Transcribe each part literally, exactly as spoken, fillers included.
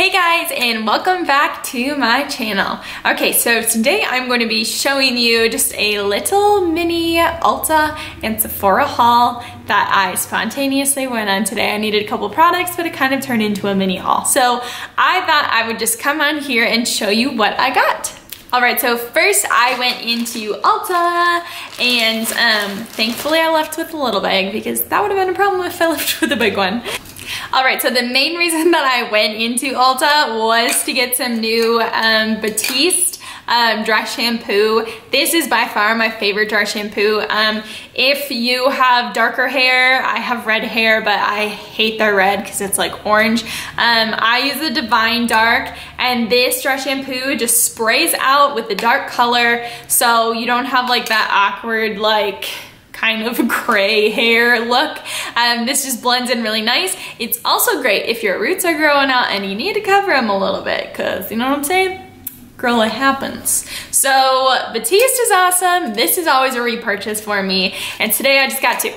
Hey guys, and welcome back to my channel. Okay, so today I'm going to be showing you just a little mini Ulta and Sephora haul that I spontaneously went on today. I needed a couple products, but it kind of turned into a mini haul. So I thought I would just come on here and show you what I got. All right, so first I went into Ulta, and um, thankfully I left with a little bag because that would have been a problem if I left with a big one. All right, so the main reason that I went into Ulta was to get some new um, Batiste um, dry shampoo. This is by far my favorite dry shampoo. Um, if you have darker hair, I have red hair, but I hate their red because it's like orange. Um, I use the Divine Dark, and this dry shampoo just sprays out with the dark color, so you don't have like that awkward like kind of gray hair look. Um, this just blends in really nice. It's also great if your roots are growing out and you need to cover them a little bit, because you know what I'm saying? Girl, it happens. So Batiste is awesome. This is always a repurchase for me, and today I just got two.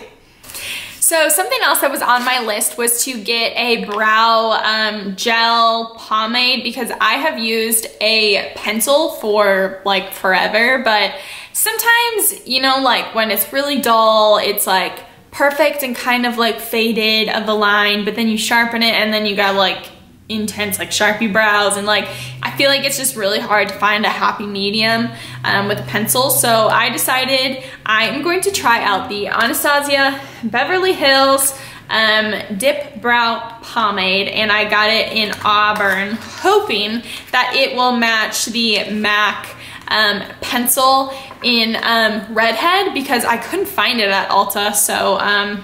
So something else that was on my list was to get a brow um, gel pomade, because I have used a pencil for like forever, but sometimes, you know, like when it's really dull, it's like perfect and kind of like faded of the line, but then you sharpen it and then you got like intense like Sharpie brows, and like I feel like it's just really hard to find a happy medium um, with a pencil. So I decided I am going to try out the Anastasia Beverly Hills um, Dip Brow Pomade, and I got it in Auburn, hoping that it will match the MAC um, pencil in um, Redhead, because I couldn't find it at Ulta, so um,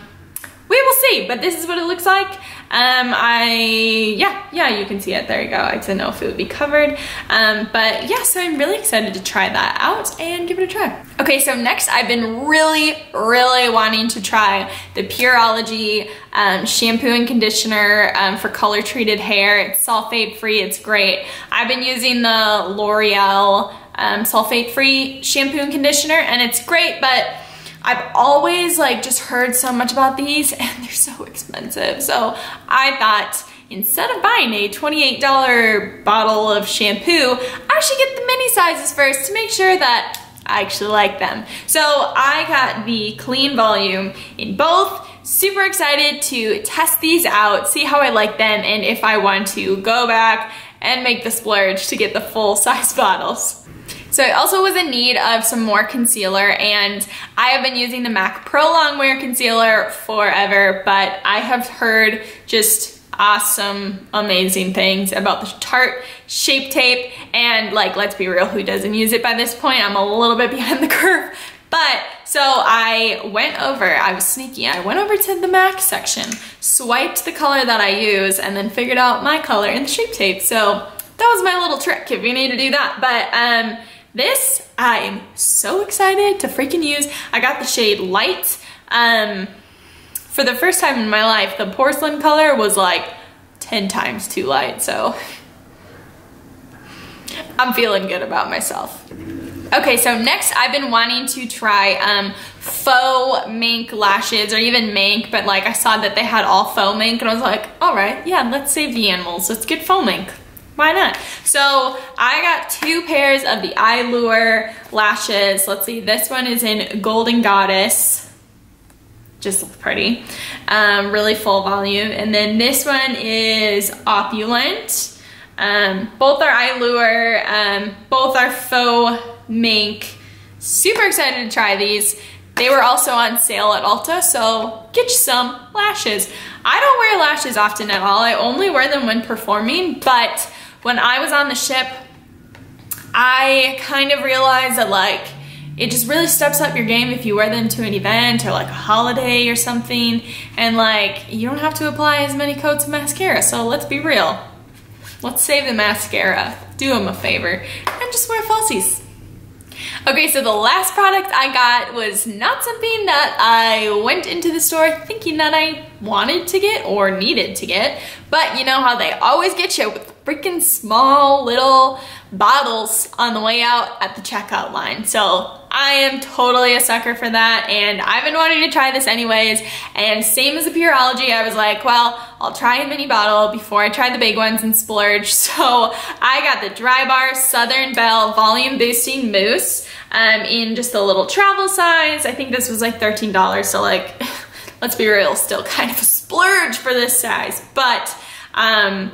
we will see. But this is what it looks like. Um, I, yeah, yeah, you can see it. There you go. I didn't know if it would be covered. Um, but yeah, so I'm really excited to try that out and give it a try. Okay, so next I've been really, really wanting to try the Pureology um, shampoo and conditioner um, for color treated hair. It's sulfate free. It's great. I've been using the L'Oreal um, sulfate free shampoo and conditioner, and it's great, but I've always like just heard so much about these, and they're so expensive. So I thought, instead of buying a twenty-eight dollar bottle of shampoo, I should get the mini sizes first to make sure that I actually like them. So I got the Clean Volume in both. Super excited to test these out, see how I like them, and if I want to go back and make the splurge to get the full size bottles. So I also was in need of some more concealer, and I have been using the MAC Pro Longwear Concealer forever, but I have heard just awesome, amazing things about the Tarte Shape Tape, and like, let's be real, who doesn't use it by this point? I'm a little bit behind the curve, but so I went over, I was sneaky, I went over to the MAC section, swiped the color that I use, and then figured out my color in the Shape Tape. So that was my little trick if you need to do that, but um, this, I am so excited to freaking use. I got the shade Light. Um, for the first time in my life, the porcelain color was like ten times too light, so I'm feeling good about myself. Okay, so next I've been wanting to try um, faux mink lashes, or even mink, but like I saw that they had all faux mink, and I was like, all right, yeah, let's save the animals, let's get faux mink. Why not? So I got two pairs of the Eyelure lashes. Let's see, this one is in Golden Goddess. Just looks pretty. Um, really full volume. And then this one is Opulent. Um, both are Eyelure. Um, both are faux mink. Super excited to try these. They were also on sale at Ulta, so get you some lashes. I don't wear lashes often at all. I only wear them when performing, but when I was on the ship, I kind of realized that like it just really steps up your game if you wear them to an event or like a holiday or something, and like you don't have to apply as many coats of mascara. So let's be real. Let's save the mascara, do them a favor, and just wear falsies. Okay, so the last product I got was not something that I went into the store thinking that I wanted to get or needed to get, but you know how they always get you with freaking small little bottles on the way out at the checkout line. So I am totally a sucker for that, and I've been wanting to try this anyways. And same as the Pureology, I was like, well, I'll try a mini bottle before I try the big ones and splurge. So I got the Dry Bar Southern Belle Volume Boosting Mousse um, in just a little travel size. I think this was like thirteen dollars, so like, let's be real, still kind of a splurge for this size. But um,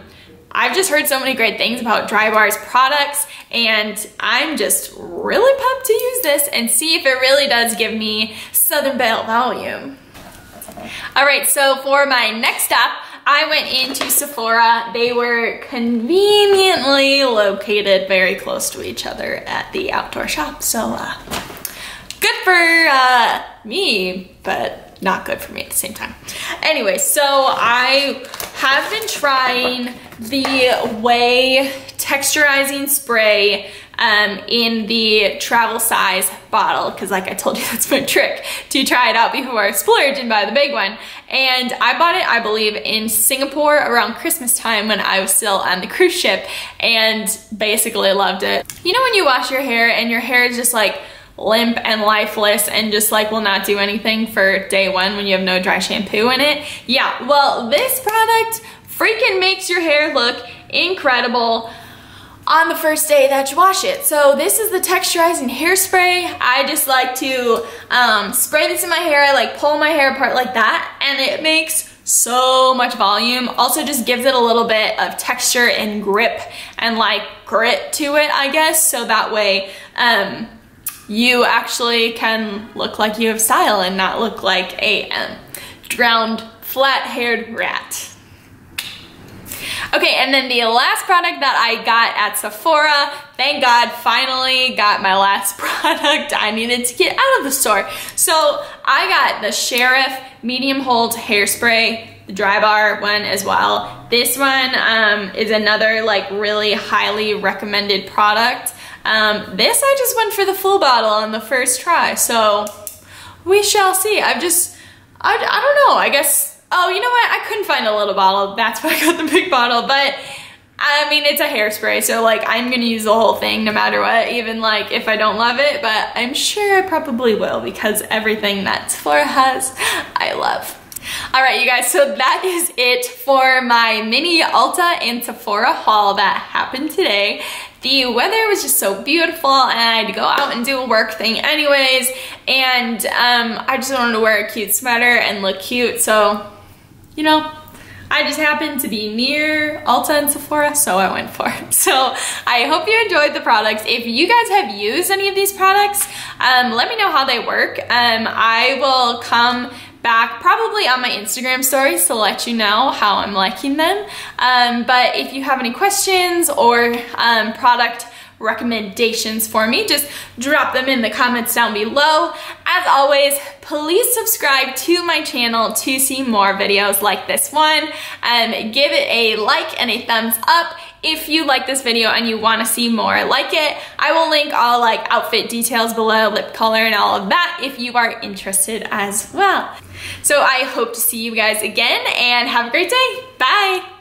I've just heard so many great things about Dry Bar's products, and I'm just really pumped to use this and see if it really does give me Southern Belle volume. All right, so for my next stop, I went into Sephora. They were conveniently located very close to each other at the outdoor shop, so uh, good for uh, me, but not good for me at the same time. Anyway, so I have been trying the Wei texturizing spray um, in the travel size bottle, because like I told you, that's my trick, to try it out before I splurge and buy the big one. And I bought it, I believe, in Singapore around Christmas time when I was still on the cruise ship, and basically loved it. You know when you wash your hair and your hair is just like limp and lifeless and just like will not do anything for day one when you have no dry shampoo in it? Yeah, well, this product freaking makes your hair look incredible on the first day that you wash it. So this is the texturizing hairspray. I just like to um, spray this in my hair. I like pull my hair apart like that, and it makes so much volume. Also just gives it a little bit of texture and grip and like grit to it, I guess, so that way um, you actually can look like you have style and not look like a um, drowned, flat-haired rat. Okay, and then the last product that I got at Sephora, thank God, finally got my last product I needed to get out of the store. So I got the Sheriff medium hold hairspray, the Dry Bar one as well. This one um, is another like really highly recommended product. Um, this I just went for the full bottle on the first try, so we shall see. I've just, I, I don't know, I guess, oh, you know what, I couldn't find a little bottle, that's why I got the big bottle, but I mean, it's a hairspray, so like, I'm gonna use the whole thing no matter what, even like, if I don't love it, but I'm sure I probably will, because everything that Sephora has, I love. All right, you guys, so that is it for my mini Ulta and Sephora haul that happened today. The weather was just so beautiful, and I had to go out and do a work thing anyways, and um, I just wanted to wear a cute sweater and look cute, so, you know, I just happened to be near Ulta and Sephora, so I went for it. So I hope you enjoyed the products. If you guys have used any of these products, um, let me know how they work. Um, I will come back probably on my Instagram stories to let you know how I'm liking them. Um, but if you have any questions or um, product recommendations for me, just drop them in the comments down below. As always, please subscribe to my channel to see more videos like this one. Um, give it a like and a thumbs up if you like this video and you want to see more like it. I will link all like outfit details below, lip color and all of that if you are interested as well. So I hope to see you guys again, and have a great day. Bye!